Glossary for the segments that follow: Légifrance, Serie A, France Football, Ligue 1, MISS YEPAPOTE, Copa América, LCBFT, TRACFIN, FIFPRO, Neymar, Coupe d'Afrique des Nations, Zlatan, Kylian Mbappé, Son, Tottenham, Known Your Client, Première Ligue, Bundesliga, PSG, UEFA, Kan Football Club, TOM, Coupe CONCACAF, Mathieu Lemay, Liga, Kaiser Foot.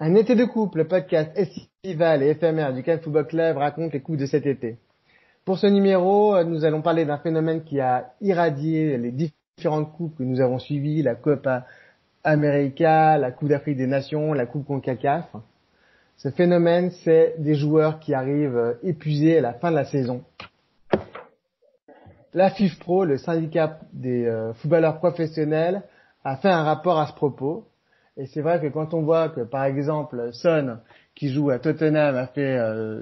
Un été de couple, le podcast estival et éphémère du Kan Football Club raconte les couples de cet été. Pour ce numéro, nous allons parler d'un phénomène qui a irradié les différentes coupes que nous avons suivies, la Copa América, la Coupe d'Afrique des Nations, la Coupe CONCACAF. Ce phénomène, c'est des joueurs qui arrivent épuisés à la fin de la saison. La FIFPRO, le syndicat des footballeurs professionnels, a fait un rapport à ce propos. Et c'est vrai que quand on voit que, par exemple, Son, qui joue à Tottenham, a fait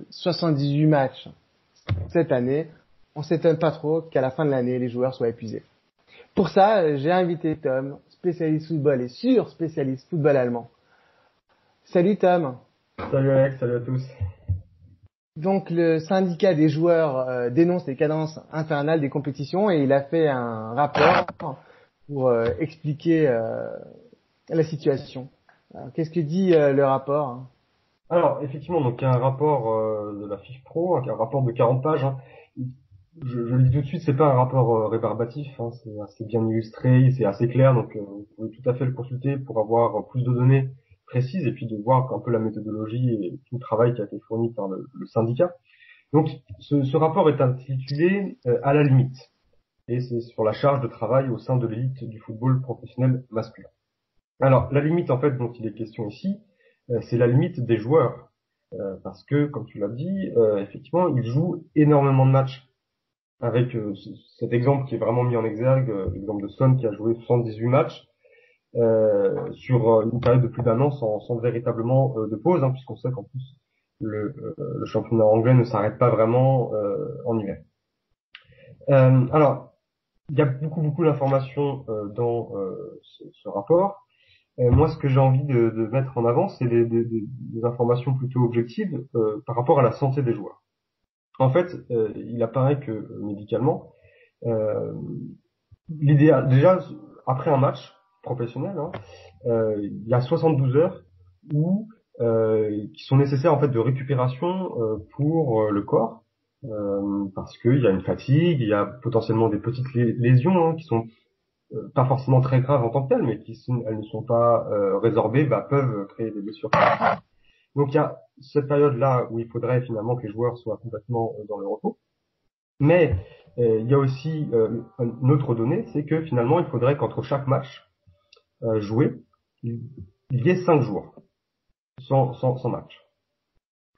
78 matchs cette année, on s'étonne pas trop qu'à la fin de l'année, les joueurs soient épuisés. Pour ça, j'ai invité Tom, spécialiste football et sur-spécialiste football allemand. Salut Tom. Salut Alex, salut à tous. Donc le syndicat des joueurs dénonce les cadences infernales des compétitions et il a fait un rapport pour expliquer la situation. Alors, qu'est-ce que dit le rapport ? Alors effectivement, donc il y a un rapport de la FIFPRO, un rapport de 40 pages. Hein. Je le dis tout de suite, c'est pas un rapport rébarbatif, hein, c'est assez bien illustré, c'est assez clair, donc vous pouvez tout à fait le consulter pour avoir plus de données précises et puis de voir un peu la méthodologie et tout le travail qui a été fourni par le syndicat. Donc ce rapport est intitulé à la limite et c'est sur la charge de travail au sein de l'élite du football professionnel masculin. Alors la limite en fait dont il est question ici, c'est la limite des joueurs parce que comme tu l'as dit, effectivement ils jouent énormément de matchs. Avec cet exemple qui est vraiment mis en exergue, l'exemple de Son qui a joué 78 matchs sur une période de plus d'un an sans véritablement de pause, hein, puisqu'on sait qu'en plus le championnat anglais ne s'arrête pas vraiment en hiver. Alors, il y a beaucoup d'informations dans ce rapport. Moi, ce que j'ai envie de mettre en avant, c'est des informations plutôt objectives par rapport à la santé des joueurs. En fait, il apparaît que médicalement, l'idéal, déjà après un match professionnel, hein, il y a 72 heures où qui sont nécessaires en fait de récupération pour le corps, parce qu'il y a une fatigue, il y a potentiellement des petites lésions hein, qui sont pas forcément très graves en tant que telles, mais qui si elles ne sont pas résorbées, bah, peuvent créer des blessures. Donc il y a cette période-là où il faudrait finalement que les joueurs soient complètement dans le repos. Mais il y a aussi une autre donnée, c'est que finalement il faudrait qu'entre chaque match joué, il y ait 5 jours sans match.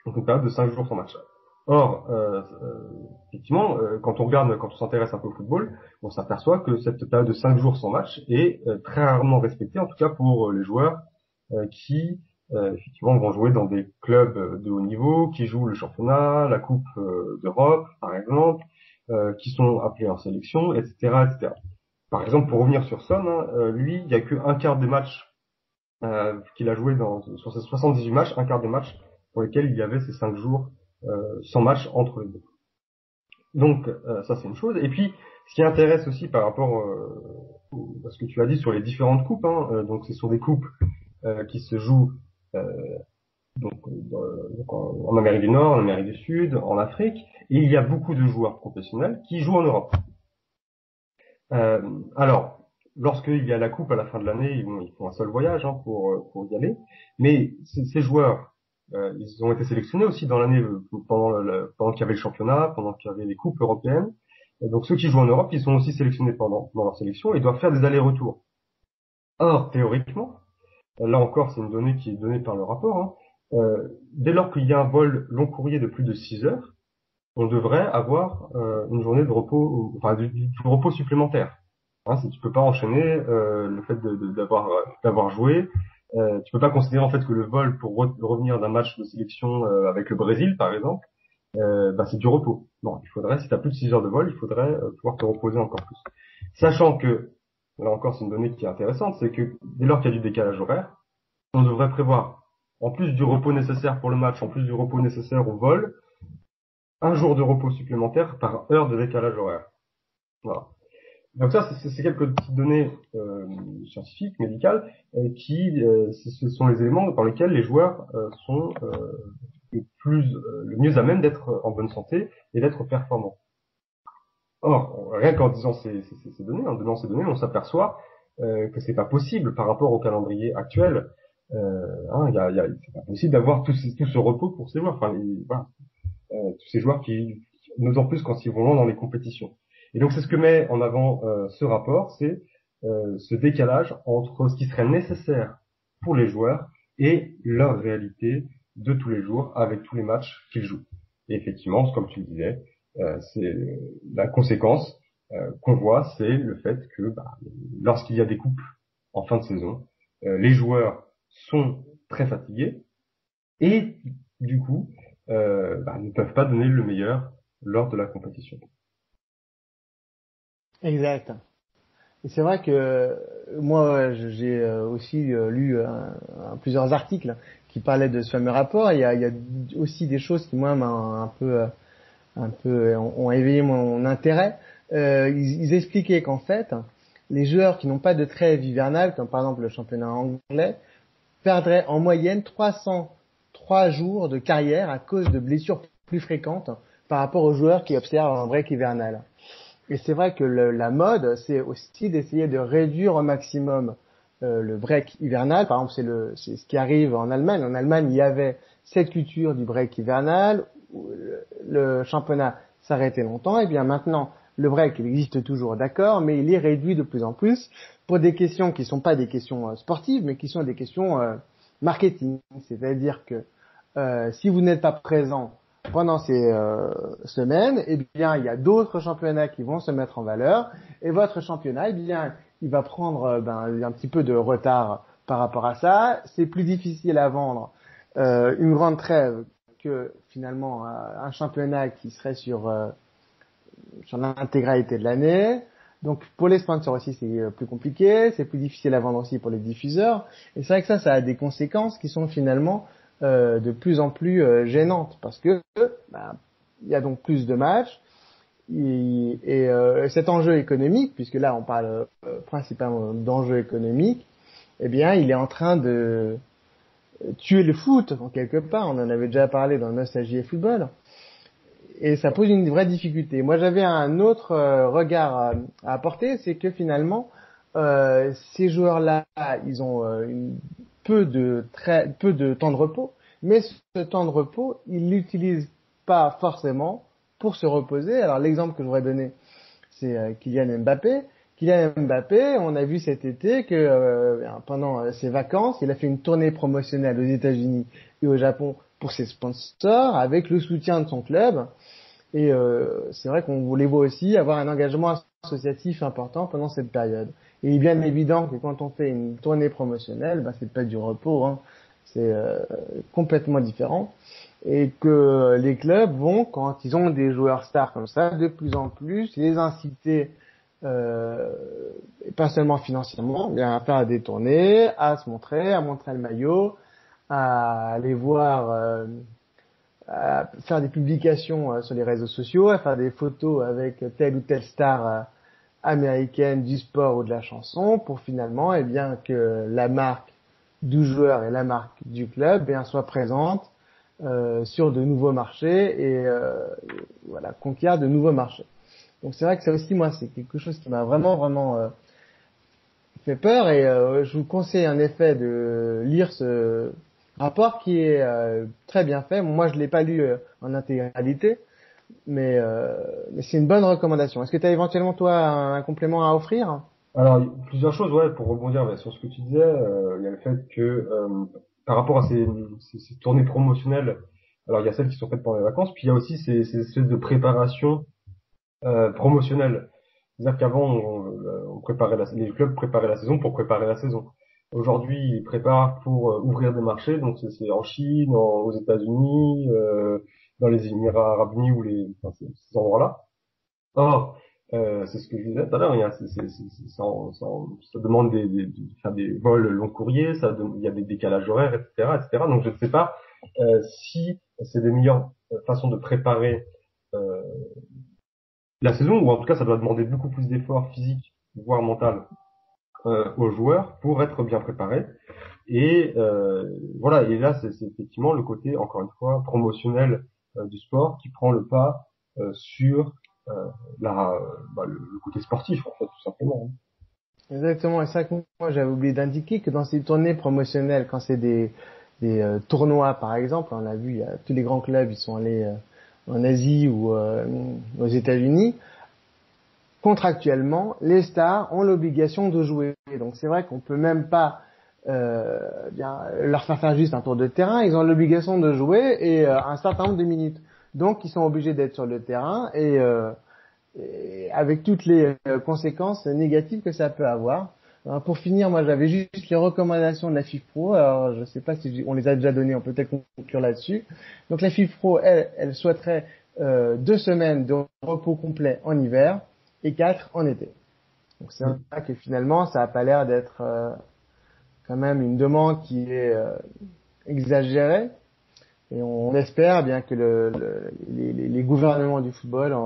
Donc une période de 5 jours sans match. Or, effectivement, quand on s'intéresse un peu au football, on s'aperçoit que cette période de 5 jours sans match est très rarement respectée, en tout cas pour les joueurs qui... effectivement, vont jouer dans des clubs de haut niveau qui jouent le championnat, la Coupe d'Europe, par exemple, qui sont appelés en sélection, etc., etc. Par exemple, pour revenir sur Son, hein, lui, il n'y a que un quart des matchs qu'il a joué sur ses 78 matchs, un quart des matchs pour lesquels il y avait ces 5 jours sans match entre les deux. Donc, ça c'est une chose. Et puis, ce qui intéresse aussi par rapport à ce que tu as dit sur les différentes coupes, hein, donc c'est sur des coupes qui se jouent donc en Amérique du Nord, en Amérique du Sud, en Afrique, et il y a beaucoup de joueurs professionnels qui jouent en Europe. Alors, lorsqu'il y a la coupe à la fin de l'année, ils font un seul voyage hein, pour y aller, mais ces joueurs, ils ont été sélectionnés aussi dans l'année pendant qu'il y avait le championnat, pendant qu'il y avait les coupes européennes. Et donc ceux qui jouent en Europe, ils sont aussi sélectionnés pendant leur sélection et doivent faire des allers-retours. Or, théoriquement, là encore, c'est une donnée qui est donnée par le rapport. Hein. Dès lors qu'il y a un vol long courrier de plus de 6 heures, on devrait avoir une journée de repos, enfin du repos supplémentaire. Hein, si tu peux pas enchaîner le fait d'avoir joué, tu peux pas considérer en fait que le vol pour revenir d'un match de sélection avec le Brésil, par exemple, c'est du repos. Non, il faudrait, si tu as plus de 6 heures de vol, il faudrait pouvoir te reposer encore plus. Sachant que là encore, c'est une donnée qui est intéressante, c'est que dès lors qu'il y a du décalage horaire, on devrait prévoir, en plus du repos nécessaire pour le match, en plus du repos nécessaire au vol, un jour de repos supplémentaire par heure de décalage horaire. Voilà. Donc ça, c'est quelques petites données scientifiques, médicales, ce sont les éléments par lesquels les joueurs sont le mieux à même d'être en bonne santé et d'être performants. Or, rien qu'en disant ces données, en donnant ces données, on s'aperçoit que c'est pas possible par rapport au calendrier actuel. C'est pas possible d'avoir tout ce repos pour ces joueurs. Tous ces joueurs qui, d'autant plus quand ils vont loin dans les compétitions. Et donc c'est ce que met en avant ce rapport, c'est ce décalage entre ce qui serait nécessaire pour les joueurs et leur réalité de tous les jours avec tous les matchs qu'ils jouent. Et effectivement, comme tu le disais, c'est la conséquence qu'on voit, c'est le fait que lorsqu'il y a des coupes en fin de saison, les joueurs sont très fatigués et du coup ne peuvent pas donner le meilleur lors de la compétition. Exact. Et c'est vrai que moi, j'ai aussi lu plusieurs articles qui parlaient de ce fameux rapport. Il y a aussi des choses qui, moi, ont éveillé mon intérêt. Ils expliquaient qu'en fait, les joueurs qui n'ont pas de trêve hivernale, comme par exemple le championnat anglais, perdraient en moyenne 303 jours de carrière à cause de blessures plus fréquentes par rapport aux joueurs qui observent un break hivernal. Et c'est vrai que la mode, c'est aussi d'essayer de réduire au maximum le break hivernal. Par exemple, c'est ce qui arrive en Allemagne. En Allemagne, il y avait cette culture du break hivernal. Le championnat s'arrêtait longtemps. Et bien maintenant, le break, il existe toujours, d'accord, mais il est réduit de plus en plus pour des questions qui ne sont pas des questions sportives, mais qui sont des questions marketing. C'est-à-dire que si vous n'êtes pas présent pendant ces semaines, il y a d'autres championnats qui vont se mettre en valeur, et votre championnat, il va prendre un petit peu de retard par rapport à ça. C'est plus difficile à vendre une grande trêve que finalement un championnat qui serait sur l'intégralité de l'année. Donc pour les sponsors aussi, c'est plus compliqué, c'est plus difficile à vendre aussi pour les diffuseurs. Et c'est vrai que ça a des conséquences qui sont finalement de plus en plus gênante, parce que il y a donc plus de matchs et cet enjeu économique, puisque là on parle principalement d'enjeu économique, il est en train de tuer le foot en quelque part. On en avait déjà parlé dans Nostalgie et Football, et ça pose une vraie difficulté. Moi, j'avais un autre regard à apporter, c'est que finalement ces joueurs-là, ils ont peu de temps de repos, mais ce temps de repos, ils l'utilisent pas forcément pour se reposer. Alors l'exemple que je voudrais donner, c'est Kylian Mbappé. Kylian Mbappé, on a vu cet été que pendant ses vacances, il a fait une tournée promotionnelle aux États-Unis et au Japon pour ses sponsors, avec le soutien de son club. Et c'est vrai qu'on les voit aussi avoir un engagement associatif important pendant cette période. Et il est bien évident que quand on fait une tournée promotionnelle, c'est pas du repos, c'est complètement différent. Et que les clubs vont, quand ils ont des joueurs stars comme ça, de plus en plus les inciter, pas seulement financièrement, à faire des tournées, à se montrer, à montrer le maillot, à aller voir, à faire des publications sur les réseaux sociaux, à faire des photos avec telle ou telle star américaine du sport ou de la chanson, pour finalement que la marque du joueur et la marque du club soient présentes sur de nouveaux marchés et conquièrent de nouveaux marchés. Donc c'est vrai que ça aussi, moi, c'est quelque chose qui m'a vraiment fait peur, et je vous conseille en effet de lire ce rapport qui est très bien fait. Moi, je l'ai pas lu en intégralité, mais c'est une bonne recommandation. Est-ce que tu as éventuellement, toi, un complément à offrir ? Alors, plusieurs choses, pour rebondir sur ce que tu disais. Il y a le fait que par rapport à ces tournées promotionnelles, alors il y a celles qui sont faites pendant les vacances, puis il y a aussi ces espèces de préparation promotionnelle. C'est-à-dire qu'avant, on préparait les clubs préparaient la saison pour préparer la saison. Aujourd'hui, ils préparent pour ouvrir des marchés, donc c'est en Chine, aux États-Unis, dans les Émirats Arabes Unis ces endroits-là. Or, c'est ce que je disais tout à l'heure, ça demande de faire des vols long courriers, il y a des décalages horaires, etc. Donc je ne sais pas si c'est des meilleures façons de préparer la saison, ou en tout cas ça doit demander beaucoup plus d'efforts physiques, voire mentaux, aux joueurs pour être bien préparés. Et et là c'est effectivement le côté, encore une fois, promotionnel du sport qui prend le pas sur le côté sportif, en fait, tout simplement. Exactement, et ça que moi j'avais oublié d'indiquer que dans ces tournées promotionnelles, quand c'est des tournois par exemple, on l'a vu, tous les grands clubs ils sont allés en Asie ou aux États-Unis. Contractuellement, les stars ont l'obligation de jouer. Donc c'est vrai qu'on peut même pas leur faire juste un tour de terrain. Ils ont l'obligation de jouer et un certain nombre de minutes. Donc ils sont obligés d'être sur le terrain et avec toutes les conséquences négatives que ça peut avoir. Alors, pour finir, moi j'avais juste les recommandations de la FIFPRO. Alors je sais pas si on les a déjà données, on peut peut-être conclure là-dessus. Donc la FIFPRO, elle souhaiterait 2 semaines de repos complet en hiver et 4 en été. Donc c'est vrai que finalement, ça n'a pas l'air d'être quand même une demande qui est exagérée. Et on espère bien que les gouvernements du football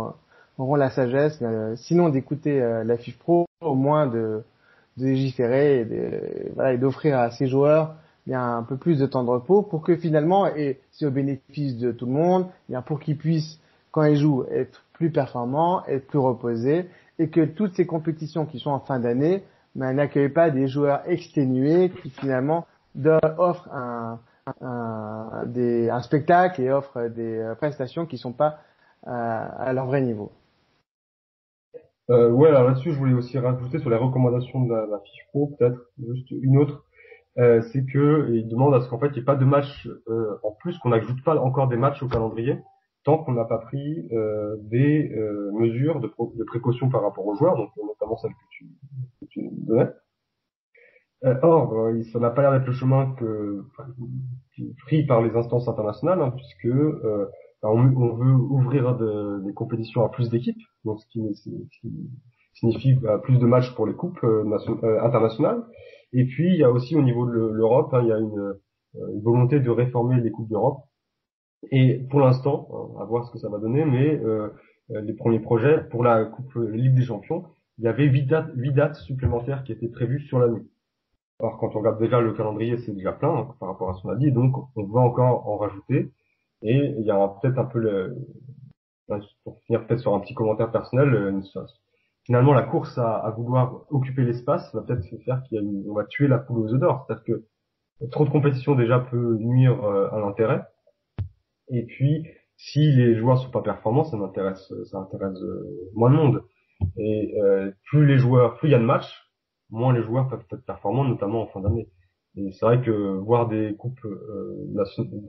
auront la sagesse, sinon d'écouter la FIFPRO, au moins de légiférer et d'offrir à ces joueurs un peu plus de temps de repos pour que finalement, et c'est au bénéfice de tout le monde, pour qu'ils puissent, quand ils jouent, être plus performants, être plus reposés, et que toutes ces compétitions qui sont en fin d'année n'accueillent pas des joueurs exténués qui finalement offrent un spectacle et offrent des prestations qui ne sont pas à leur vrai niveau. Alors là-dessus, je voulais aussi rajouter sur les recommandations de la FIFPRO, peut-être juste une autre, c'est que ils demandent à ce qu'en fait il n'y ait pas de match en plus, qu'on n'ajoute pas encore des matchs au calendrier, tant qu'on n'a pas pris des mesures de précaution par rapport aux joueurs, donc notamment celles que tu donnais. Or, ça n'a pas l'air d'être le chemin pris par les instances internationales, puisque on veut ouvrir des compétitions à plus d'équipes, donc ce qui signifie plus de matchs pour les coupes internationales. Et puis, il y a aussi au niveau de l'Europe, il y a une volonté de réformer les coupes d'Europe. Et pour l'instant, à voir ce que ça va donner, mais les premiers projets pour la Coupe Ligue des Champions, il y avait 8 dates supplémentaires qui étaient prévues sur l'année. Alors quand on regarde déjà le calendrier, c'est déjà plein par rapport à ce qu'on a dit, donc on va encore en rajouter. Et il y a peut-être un peu pour finir peut-être sur un petit commentaire personnel, finalement la course à vouloir occuper l'espace va peut-être faire on va tuer la poule aux œufs d'or, c'est-à-dire que trop de compétition déjà peut nuire à l'intérêt. Et puis, si les joueurs sont pas performants, ça intéresse moins de monde. Et plus il y a de matchs, moins les joueurs peuvent être performants, notamment en fin d'année. Et c'est vrai que voir des coupes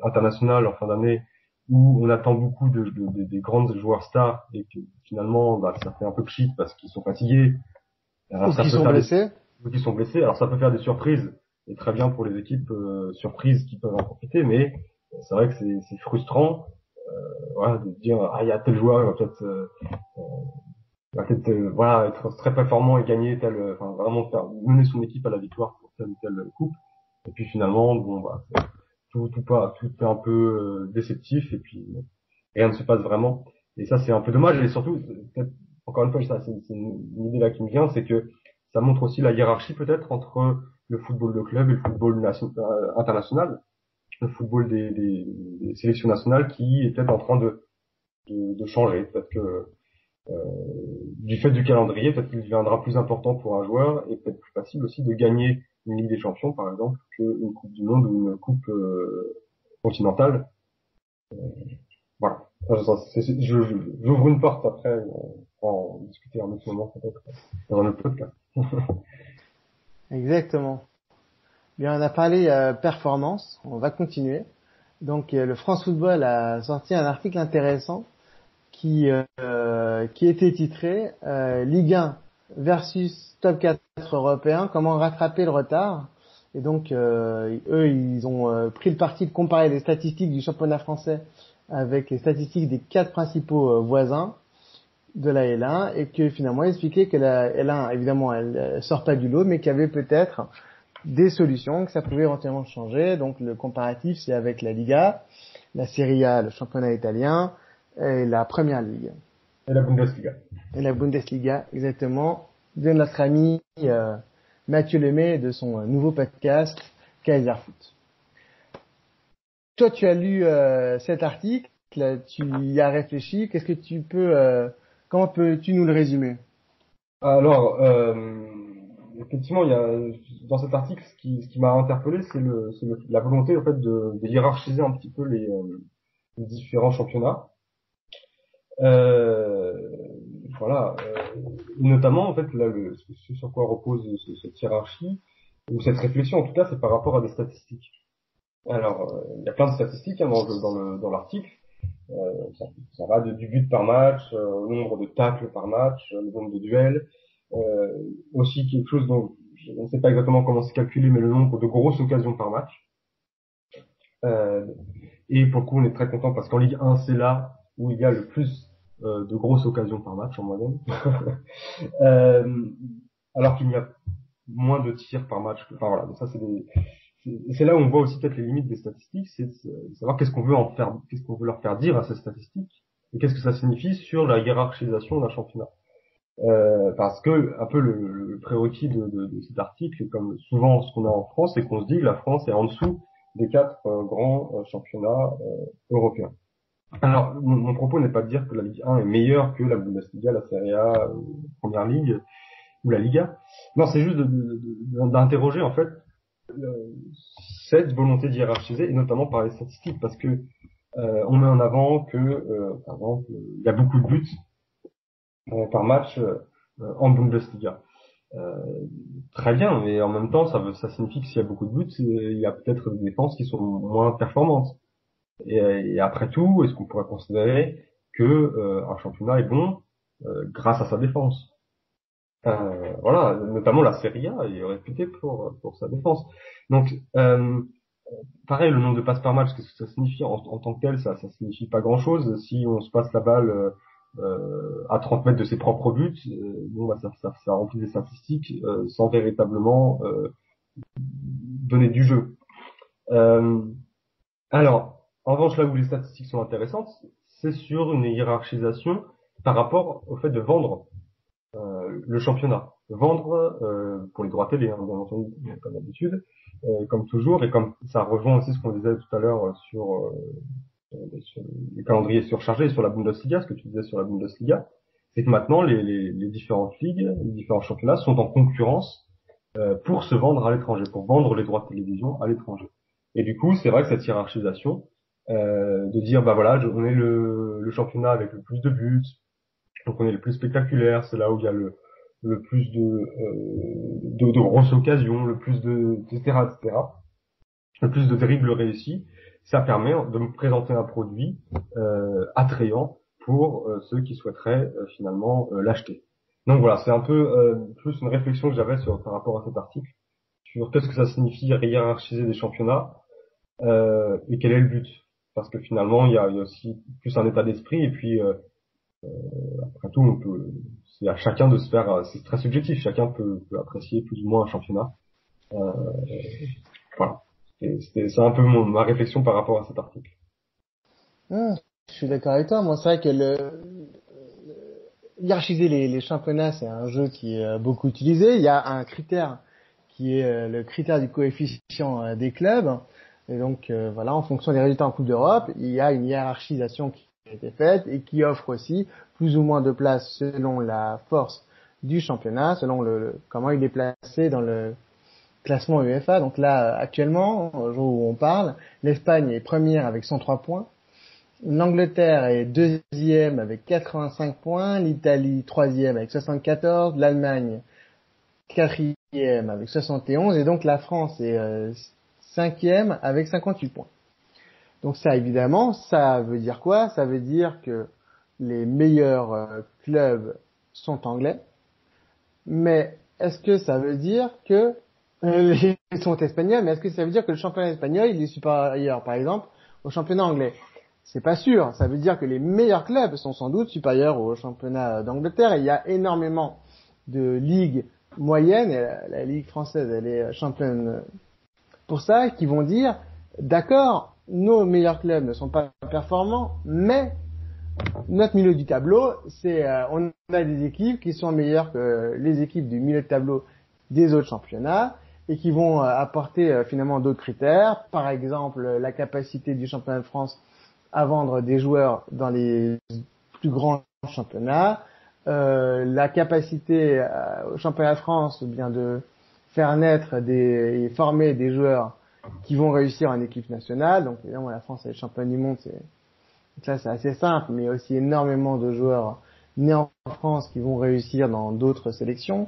internationales en fin d'année où on attend beaucoup des grandes joueurs stars et que finalement, ça fait un peu cheat parce qu'ils sont fatigués. Ou qu'ils sont blessés. Alors ça peut faire des surprises, et très bien pour les équipes surprises qui peuvent en profiter, mais c'est vrai que c'est frustrant de dire il y a tel joueur, il va peut-être être très performant et gagner mener son équipe à la victoire pour telle ou telle coupe, et puis finalement tout est un peu déceptif et puis rien ne se passe vraiment, et ça c'est un peu dommage. Et surtout, peut-être encore une fois, ça c'est une idée là qui me vient, c'est que ça montre aussi la hiérarchie peut-être entre le football de club et le football international, le football des sélections nationales qui est peut-être en train de changer. Peut-être que du fait du calendrier, peut-être qu'il deviendra plus important pour un joueur et peut-être plus facile aussi de gagner une Ligue des Champions, par exemple, qu'une Coupe du Monde ou une Coupe continentale. J'ouvre une porte, après on va en discuter à un autre moment peut-être dans notre podcast. Exactement. Bien, on a parlé performance, on va continuer. Donc le France Football a sorti un article intéressant qui était titré Ligue 1 versus top 4 européen, comment rattraper le retard. Et donc eux, ils ont pris le parti de comparer les statistiques du championnat français avec les statistiques des 4 principaux voisins de la L1, et que finalement ils expliquaient que la L1, évidemment, elle sort pas du lot, mais qu'il y avait peut-être des solutions, que ça pouvait éventuellement changer. Donc le comparatif, c'est avec la Liga, la Serie A, le championnat italien, et la Première Ligue. Et la Bundesliga. Exactement. De notre ami Mathieu Lemay, de son nouveau podcast Kaiser Foot. Toi, tu as lu cet article, tu y as réfléchi. Qu'est-ce que tu peux, comment peux-tu nous le résumer ? Alors, effectivement, il y a dans cet article ce qui m'a interpellé, c'est la volonté en fait de hiérarchiser un petit peu les différents championnats. Voilà, notamment en fait là, ce sur quoi repose cette hiérarchie ou cette réflexion en tout cas, c'est par rapport à des statistiques. Alors, il y a plein de statistiques hein, dans l'article. Ça va du but par match, au nombre de tacles par match, le nombre de duels, aussi quelque chose dont je ne sais pas exactement comment c'est calculé, mais le nombre de grosses occasions par match. Et pour le coup, on est très content parce qu'en Ligue 1, c'est là où il y a le plus de grosses occasions par match en moyenne, alors qu'il y a moins de tirs par match. Enfin voilà, donc ça c'est là où on voit aussi peut-être les limites des statistiques, c'est de savoir qu'est-ce qu'on veut leur faire dire à ces statistiques et qu'est-ce que ça signifie sur la hiérarchisation d'un championnat. Parce que un peu le prérequis de cet article, comme souvent ce qu'on a en France, c'est qu'on se dit que la France est en dessous des quatre grands championnats européens. Alors mon propos n'est pas de dire que la Ligue 1 est meilleure que la Bundesliga, la Serie A, Première Ligue ou la Liga. Non, c'est juste d'interroger en fait cette volonté d'hiérarchiser, et notamment par les statistiques, parce que on met en avant que par exemple il y a beaucoup de buts par match en Bundesliga. Très bien, mais en même temps ça signifie que s'il y a beaucoup de buts, il y a peut-être des défenses qui sont moins performantes. Et après tout, est-ce qu'on pourrait considérer que un championnat est bon grâce à sa défense? Voilà, notamment la Serie A est réputée pour sa défense. Donc pareil, le nombre de passes par match, qu'est-ce que ça signifie en tant que tel? Ça signifie pas grand-chose. Si on se passe la balle à 30 mètres de ses propres buts, bon bah ça remplit des statistiques sans véritablement donner du jeu. Alors, en revanche, là où les statistiques sont intéressantes, c'est sur une hiérarchisation par rapport au fait de vendre le championnat, vendre pour les droits télé, hein, bien entendu, comme d'habitude, comme toujours, et comme ça rejoint aussi ce qu'on disait tout à l'heure sur le calendrier surchargé et sur la Bundesliga, ce que tu disais sur la Bundesliga, c'est que maintenant les différentes ligues, les différents championnats sont en concurrence pour se vendre à l'étranger, pour vendre les droits de télévision à l'étranger. Et du coup, c'est vrai que cette hiérarchisation de dire bah voilà, on est le championnat avec le plus de buts. Donc on est le plus spectaculaire, c'est là où il y a le plus de grosses occasions, le plus de etc. Le plus de dribbles réussis, ça permet de me présenter un produit attrayant pour ceux qui souhaiteraient finalement l'acheter. Donc voilà, c'est un peu plus une réflexion que j'avais par rapport à cet article sur qu'est-ce que ça signifie hiérarchiser des championnats et quel est le but. Parce que finalement il y a aussi plus un état d'esprit et puis après tout, c'est à chacun de se faire. C'est très subjectif. Chacun peut apprécier plus ou moins un championnat. Voilà. C'est un peu ma réflexion par rapport à cet article. Je suis d'accord avec toi. Moi, c'est vrai que hiérarchiser les championnats, c'est un jeu qui est beaucoup utilisé. Il y a un critère qui est le critère du coefficient des clubs. Et donc, voilà, en fonction des résultats en Coupe d'Europe, il y a une hiérarchisation qui a été faite et qui offre aussi plus ou moins de place selon la force du championnat, selon comment il est placé dans le classement UEFA. Donc là, actuellement, au jour où on parle, l'Espagne est première avec 103 points, l'Angleterre est deuxième avec 85 points, l'Italie troisième avec 74, l'Allemagne quatrième avec 71 et donc la France est cinquième avec 58 points. Donc ça, évidemment, ça veut dire quoi? Ça veut dire que les meilleurs clubs sont anglais, mais est-ce que ça veut dire que ils sont espagnols? Mais est-ce que ça veut dire que le championnat espagnol il est supérieur, par exemple, au championnat anglais? C'est pas sûr. Ça veut dire que les meilleurs clubs sont sans doute supérieurs au championnat d'Angleterre. Et il y a énormément de ligues moyennes, et la ligue française, elle est championne pour ça, qui vont dire, d'accord, nos meilleurs clubs ne sont pas performants, mais notre milieu du tableau, on a des équipes qui sont meilleures que les équipes du milieu de tableau des autres championnats et qui vont apporter finalement d'autres critères, par exemple la capacité du championnat de France à vendre des joueurs dans les plus grands championnats, la capacité au championnat de France bien de faire naître et former des joueurs qui vont réussir en équipe nationale. Donc évidemment la France est championne du monde, donc là c'est assez simple, mais il y a aussi énormément de joueurs nés en France qui vont réussir dans d'autres sélections.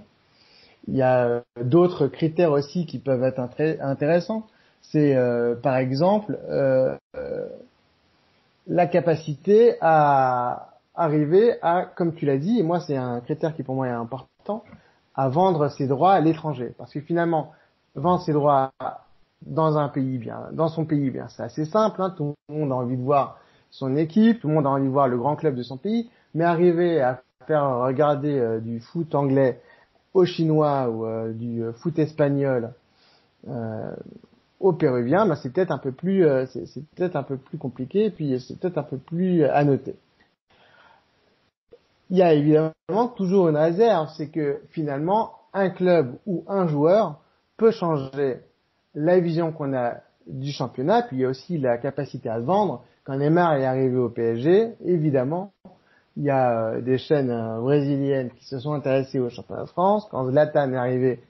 Il y a d'autres critères aussi qui peuvent être intéressants. C'est par exemple la capacité à arriver à, comme tu l'as dit, et moi c'est un critère qui pour moi est important, à vendre ses droits à l'étranger. Parce que finalement, vendre ses droits dans un pays bien, dans son pays bien, c'est assez simple, hein, tout le monde a envie de voir son équipe, tout le monde a envie de voir le grand club de son pays, mais arriver à faire regarder du foot anglais aux Chinois ou du foot espagnol aux Péruviens, bah, c'est peut-être un peu plus c'est peut-être un peu plus compliqué, et puis c'est peut-être un peu plus à noter. Il y a évidemment toujours une réserve, c'est que finalement un club ou un joueur peut changer la vision qu'on a du championnat, puis il y a aussi la capacité à vendre. Quand Neymar est arrivé au PSG, évidemment, il y a des chaînes brésiliennes qui se sont intéressées au championnat de France. Quand Zlatan est arrivé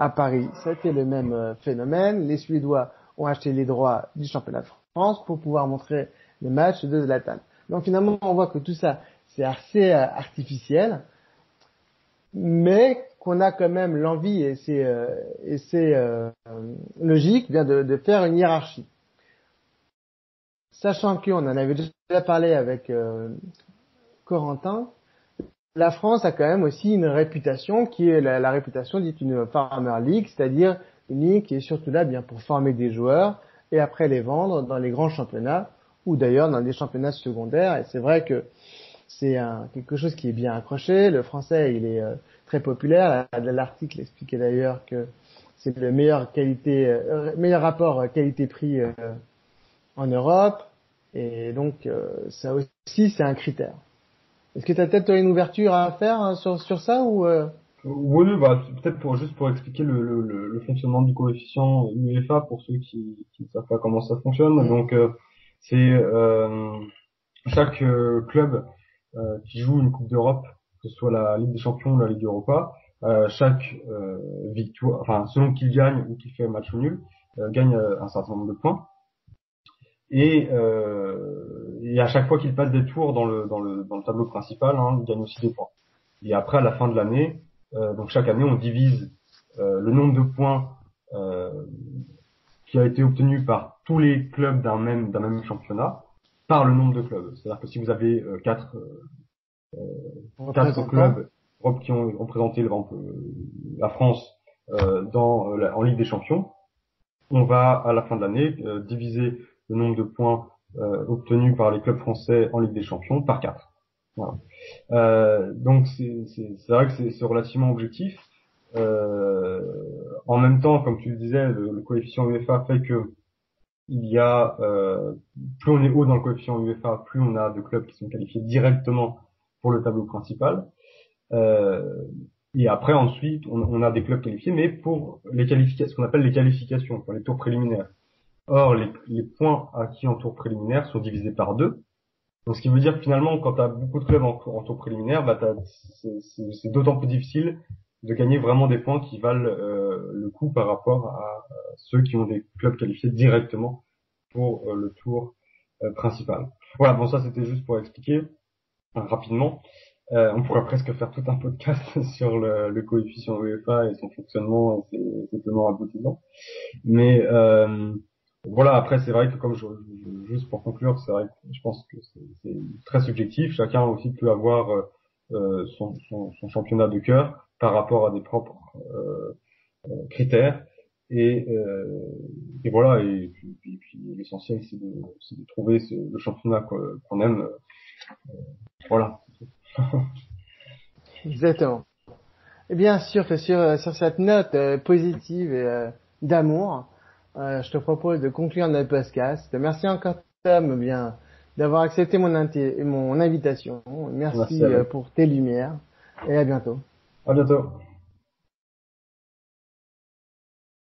à Paris, c'était le même phénomène. Les Suédois ont acheté les droits du championnat de France pour pouvoir montrer les matchs de Zlatan. Donc finalement, on voit que tout ça, c'est assez artificiel, mais qu'on a quand même l'envie, et c'est logique, bien de faire une hiérarchie. Sachant qu'on en avait déjà parlé avec Corentin, la France a quand même aussi une réputation qui est la réputation dite une Farmer League, c'est-à-dire une ligue qui est surtout là bien pour former des joueurs et après les vendre dans les grands championnats ou d'ailleurs dans des championnats secondaires. Et c'est vrai que c'est quelque chose qui est bien accroché. Le français, il est très populaire. L'article expliquait d'ailleurs que c'est le meilleur rapport qualité-prix en Europe. Et donc, ça aussi, c'est un critère. Est-ce que tu as peut-être une ouverture à faire sur ça ou Oui, bah, peut-être pour expliquer le fonctionnement du coefficient UEFA pour ceux qui ne savent pas comment ça fonctionne. Mmh. Donc, c'est chaque club qui joue une Coupe d'Europe, que ce soit la Ligue des Champions ou la Ligue Europa, chaque victoire, enfin selon qu'il gagne ou qu'il fait match nul, gagne un certain nombre de points. Et à chaque fois qu'il passe des tours dans le tableau principal, hein, il gagne aussi des points. Et après, à la fin de l'année, donc chaque année, on divise le nombre de points qui a été obtenu par tous les clubs d'un même championnat par le nombre de clubs. C'est-à-dire que si vous avez quatre clubs qui ont représenté la France en Ligue des Champions, on va à la fin de l'année diviser le nombre de points obtenus par les clubs français en Ligue des Champions par 4. Voilà. Donc c'est vrai que c'est relativement objectif. En même temps, comme tu le disais, le coefficient UEFA fait que il y a plus on est haut dans le coefficient UEFA, plus on a de clubs qui sont qualifiés directement pour le tableau principal. Et après, ensuite, on a des clubs qualifiés, mais pour les qualifications, ce qu'on appelle les qualifications, pour les tours préliminaires. Or, les points acquis en tour préliminaire sont divisés par 2. Donc, ce qui veut dire que finalement, quand tu as beaucoup de clubs en tour préliminaire, bah, c'est d'autant plus difficile de gagner vraiment des points qui valent le coup par rapport à ceux qui ont des clubs qualifiés directement pour le tour principal. Voilà, bon, ça c'était juste pour expliquer rapidement. On pourrait presque faire tout un podcast sur le coefficient UEFA et son fonctionnement et ses tenants aboutissants. Mais voilà, après c'est vrai que comme juste pour conclure, c'est vrai que je pense que c'est très subjectif. Chacun aussi peut avoir son championnat de cœur par rapport à des propres critères et voilà, et puis l'essentiel c'est de trouver le championnat qu'on aime, voilà. Exactement. Et bien sûr que sur cette note positive et d'amour, je te propose de conclure notre podcast. Merci encore Tom bien d'avoir accepté mon invitation. Merci pour tes lumières et à bientôt. À bientôt.